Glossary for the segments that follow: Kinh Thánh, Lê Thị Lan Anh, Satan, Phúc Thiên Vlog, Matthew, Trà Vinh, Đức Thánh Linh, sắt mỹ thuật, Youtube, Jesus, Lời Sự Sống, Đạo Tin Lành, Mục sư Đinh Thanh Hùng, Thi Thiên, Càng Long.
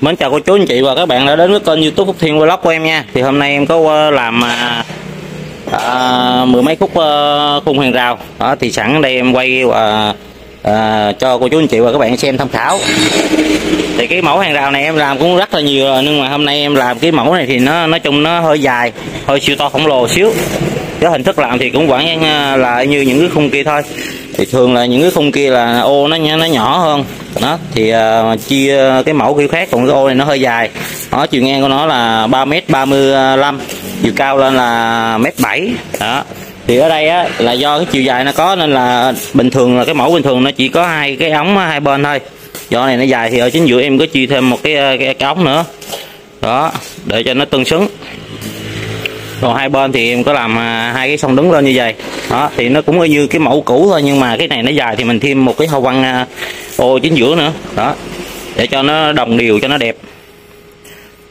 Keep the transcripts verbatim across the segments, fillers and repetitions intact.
Mến chào cô chú anh chị và các bạn đã đến với kênh YouTube Phúc Thiên Vlog của em nha. Thì hôm nay em có làm à, à, mười mấy khúc à, khung hàng rào đó, thì sẵn ở đây em quay à, à, cho cô chú anh chị và các bạn xem tham khảo. Thì cái mẫu hàng rào này em làm cũng rất là nhiều rồi, nhưng mà hôm nay em làm cái mẫu này thì nó nói chung nó hơi dài, hơi siêu to khổng lồ xíu. Cái hình thức làm thì cũng vẫn là như những cái khung kia thôi. Thì thường là những cái khung kia là ô nó nó nhỏ hơn đó, thì uh, chia cái mẫu kiểu khác, còn cái ô này nó hơi dài. Đó, chiều ngang của nó là ba mét ba mươi lăm, chiều cao lên là mét bảy đó. Thì ở đây á, là do cái chiều dài nó có nên là bình thường là cái mẫu bình thường nó chỉ có hai cái ống hai bên thôi, do này nó dài thì ở chính giữa em có chia thêm một cái, cái, cái ống nữa đó để cho nó tương xứng. Còn hai bên thì em có làm hai cái song đứng lên như vậy đó, thì nó cũng như cái mẫu cũ thôi, nhưng mà cái này nó dài thì mình thêm một cái hoa văn ô chính giữa nữa đó để cho nó đồng đều cho nó đẹp.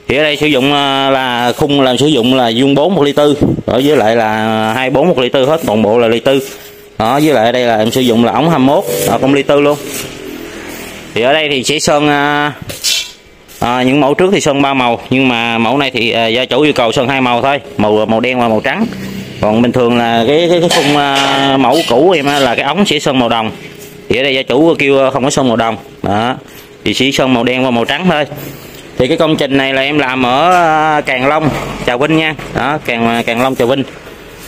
Thì ở đây sử dụng là khung làm sử dụng là vuông bốn một ly tư, ở với lại là hai bốn một ly tư, hết toàn bộ là ly tư đó, với lại ở đây là em sử dụng là ống hai mốt cũng ly tư luôn. Thì ở đây thì sẽ sơn À, những mẫu trước thì sơn ba màu, nhưng mà mẫu này thì à, gia chủ yêu cầu sơn hai màu thôi, màu màu đen và màu trắng. Còn bình thường là cái cái, cái khung à, mẫu cũ em á, là cái ống sẽ sơn màu đồng. Thì ở đây gia chủ kêu không có sơn màu đồng đó, thì chỉ sơn màu đen và màu trắng thôi. Thì cái công trình này là em làm ở Càng Long, Trà Vinh nha đó, Càng Càng Long, Trà Vinh.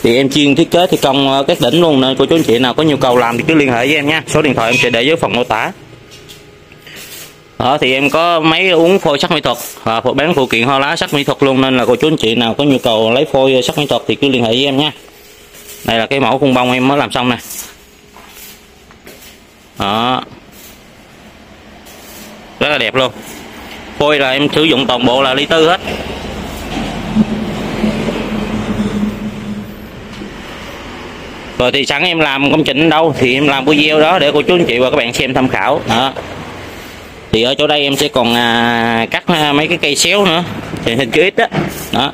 Thì em chuyên thiết kế thi công các đỉnh luôn, nên cô chú anh chị nào có nhu cầu làm thì cứ liên hệ với em nha, số điện thoại em sẽ để dưới phần mô tả. Đó, thì em có máy uống phôi sắt mỹ thuật và bán phụ kiện hoa lá sắt mỹ thuật luôn, nên là cô chú anh chị nào có nhu cầu lấy phôi sắt mỹ thuật thì cứ liên hệ với em nha. Đây là cái mẫu khung bông em mới làm xong nè. Đó, rất là đẹp luôn. Phôi là em sử dụng toàn bộ là ly tư hết. Rồi thì sẵn em làm công trình đâu thì em làm video đó để cô chú anh chị và các bạn xem tham khảo. Đó, thì ở chỗ đây em sẽ còn à, cắt à, mấy cái cây xéo nữa, thì hình chữ X đó. Đó,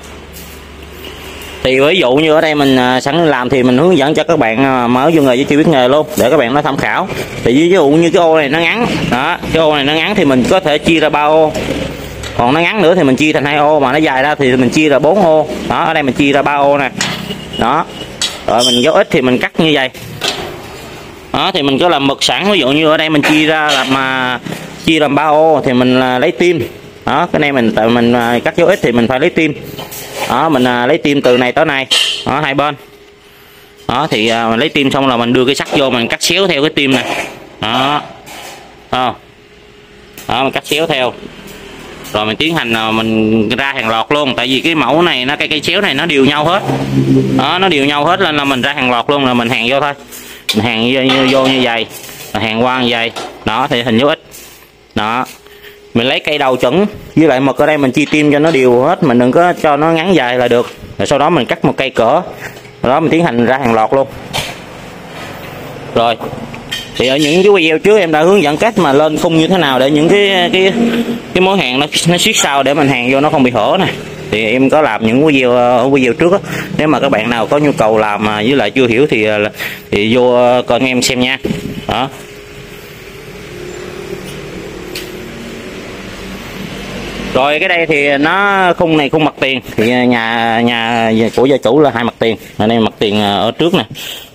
thì ví dụ như ở đây mình à, sẵn làm thì mình hướng dẫn cho các bạn à, mở vô nghề với chưa biết nghề luôn để các bạn nó tham khảo. Thì ví dụ như cái ô này nó ngắn đó, cái ô này nó ngắn thì mình có thể chia ra ba ô, còn nó ngắn nữa thì mình chia thành hai ô, mà nó dài ra thì mình chia ra bốn ô đó. Ở đây mình chia ra ba ô nè đó, rồi mình dấu X thì mình cắt như vậy đó. Thì mình có làm mực sẵn, ví dụ như ở đây mình chia ra là mà chia làm ba ô thì mình lấy tim đó, cái này mình tại mình cắt dấu X thì mình phải lấy tim đó, mình lấy tim từ này tới này ở hai bên đó. Thì mình lấy tim xong là mình đưa cái sắt vô mình cắt xéo theo cái tim này đó, đó, đó mình cắt xéo theo rồi mình tiến hành là mình ra hàng loạt luôn. Tại vì cái mẫu này nó cái cây xéo này nó đều nhau hết đó, nó đều nhau hết nên là mình ra hàng loạt luôn, là mình hàng vô thôi, mình hàng vô như, vô như vậy, hàng qua như vậy đó. Thì hình dấu X đó, mình lấy cây đầu chuẩn với lại mực ở đây mình chia tim cho nó đều hết, mình đừng có cho nó ngắn dài là được. Rồi sau đó mình cắt một cây cỡ đó, mình tiến hành ra hàng loạt luôn. Rồi thì ở những cái video trước em đã hướng dẫn cách mà lên khung như thế nào để những cái cái cái mối hàng nó nó siết sao để mình hàng vô nó không bị hở nè. Thì em có làm những video ở video trước đó. Nếu mà các bạn nào có nhu cầu làm mà với lại chưa hiểu thì thì vô kênh em xem nha. Đó, rồi cái đây thì nó khung này khung mặt tiền, thì nhà nhà của gia chủ là hai mặt tiền. Ở đây mặt tiền ở trước nè,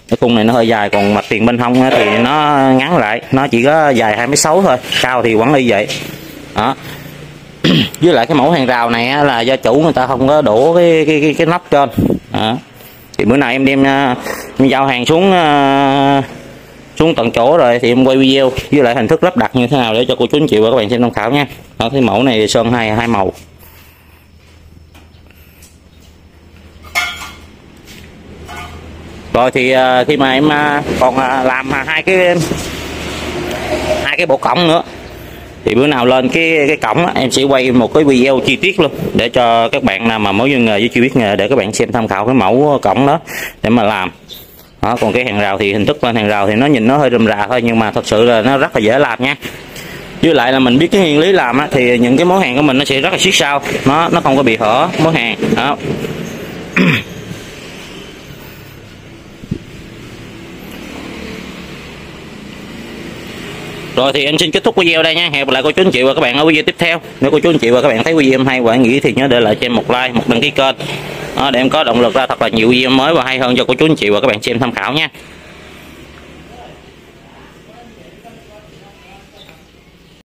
cái khung này nó hơi dài, còn mặt tiền bên hông thì nó ngắn lại, nó chỉ có dài hai mét sáu thôi, cao thì vẫn y vậy đó. Với lại cái mẫu hàng rào này là gia chủ người ta không có đổ cái cái cái, cái nắp trên đó. Thì bữa nào em đem em giao hàng xuống xuống tận chỗ rồi thì em quay video với lại hình thức lắp đặt như thế nào để cho cô chú anh chị và các bạn xem tham khảo nha. Đó, cái mẫu này sơn hai hai màu. Rồi thì khi mà em còn làm hai cái hai cái bộ cổng nữa thì bữa nào lên cái cái cổng em sẽ quay một cái video chi tiết luôn để cho các bạn nào mà mới vô nghề với chưa biết nghề để các bạn xem tham khảo cái mẫu cổng đó để mà làm. Đó, còn cái hàng rào thì hình thức lên hàng rào thì nó nhìn nó hơi rườm rà thôi, nhưng mà thật sự là nó rất là dễ làm nha. Với lại là mình biết cái nguyên lý làm á, thì những cái món hàng của mình nó sẽ rất là siết sao, nó nó không có bị hở món hàng đó. Rồi thì em xin kết thúc video đây nha. Hẹn gặp lại cô chú anh chị và các bạn ở video tiếp theo. Nếu cô chú anh chị và các bạn thấy video em hay và nghĩ thì nhớ để lại cho em một like, một đăng ký kênh, để em có động lực ra thật là nhiều video mới và hay hơn cho cô chú anh chị và các bạn xem tham khảo nha.